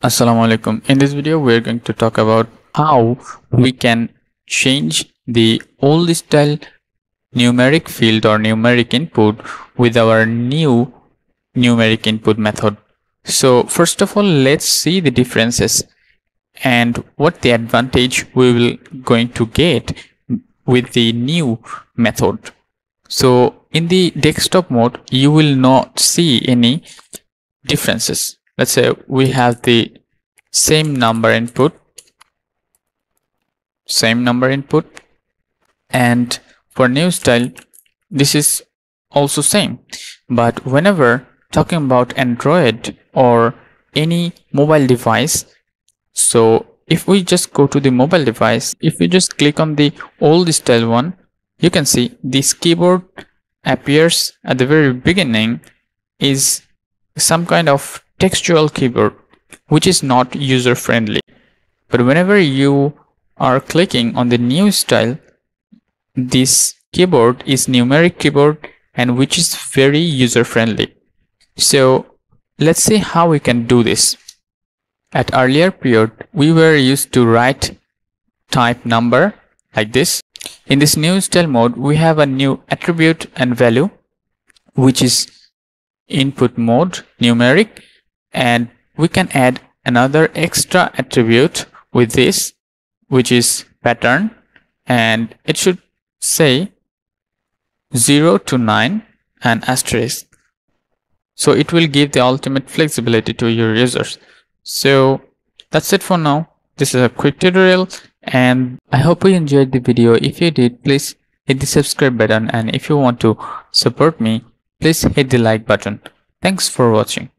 Assalamualaikum. In this video we're going to talk about how we can change the old style numeric field or numeric input with our new numeric input method. So first of all, let's see the differences and what the advantage we will going to get with the new method. So in the desktop mode you will not see any differences. Let's say we have the same number input, and for new style this is also same. But whenever talking about Android or any mobile device, so if we just go to the mobile device, if you just click on the old style one, you can see this keyboard appears at the very beginning is some kind of textual keyboard which is not user friendly. But whenever you are clicking on the new style, this keyboard is numeric keyboard and which is very user friendly. So let's see how we can do this. At earlier period we were used to write type number like this. In this new style mode we have a new attribute and value which is input mode numeric, and we can add another extra attribute with this which is pattern, and it should say 0 to 9 and asterisk, so it will give the ultimate flexibility to your users. So that's it for now. This is a quick tutorial and I hope you enjoyed the video. If you did, please hit the subscribe button, and if you want to support me, please hit the like button. Thanks for watching.